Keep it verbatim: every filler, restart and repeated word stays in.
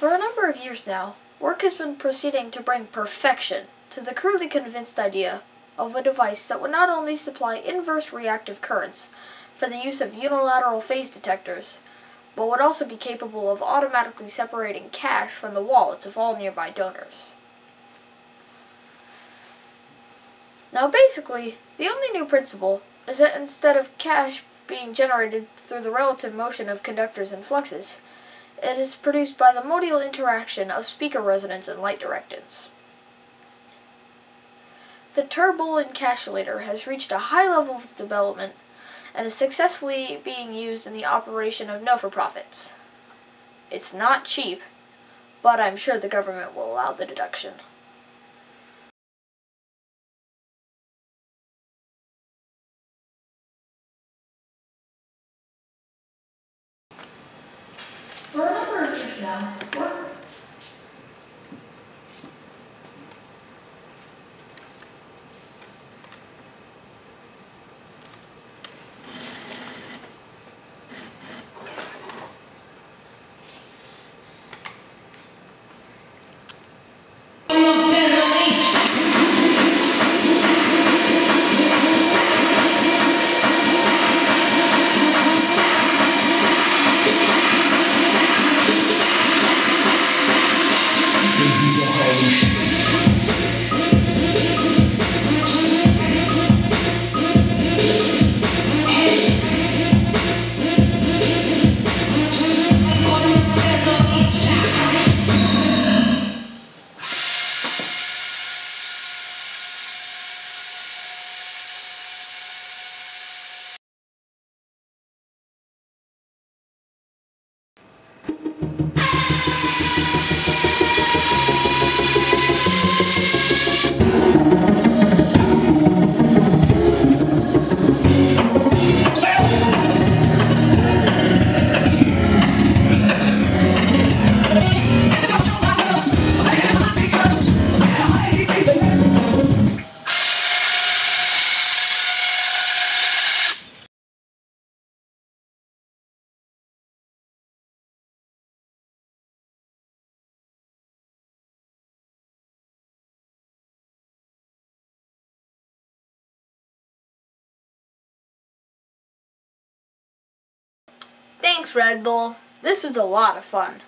For a number of years now, work has been proceeding to bring perfection to the crudely convinced idea of a device that would not only supply inverse reactive currents for the use of unilateral phase detectors, but would also be capable of automatically separating cash from the wallets of all nearby donors. Now basically, the only new principle is that instead of cash being generated through the relative motion of conductors and fluxes, it is produced by the modal interaction of speaker resonance and light directance. The TurBULL EnCASHulator has reached a high level of development and is successfully being used in the operation of not-for-profits. It's not cheap, but I'm sure the government will allow the deduction. For a number of years now, work Thanks, Red Bull. This was a lot of fun.